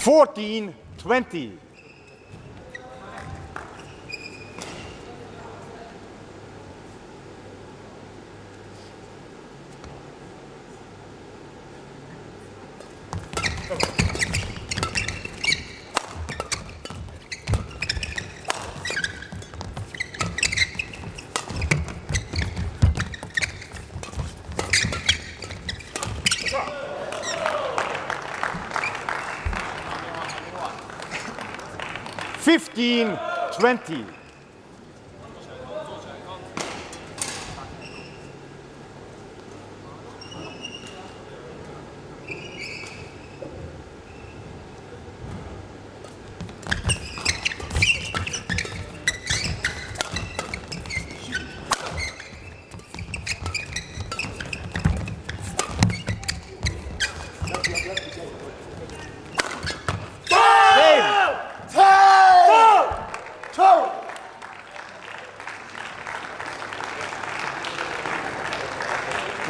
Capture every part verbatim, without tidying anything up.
fourteen twenty. fifteen twenty.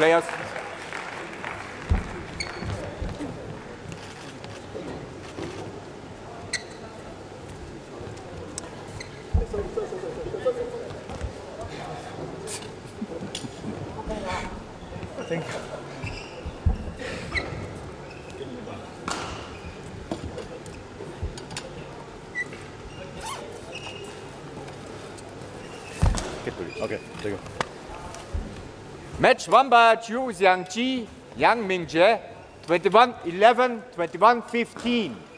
Players. Thank you. Okay, there you go. Match won by Zhu Xiangqi, Yangmingzhe, twenty-one eleven, twenty-one fifteen.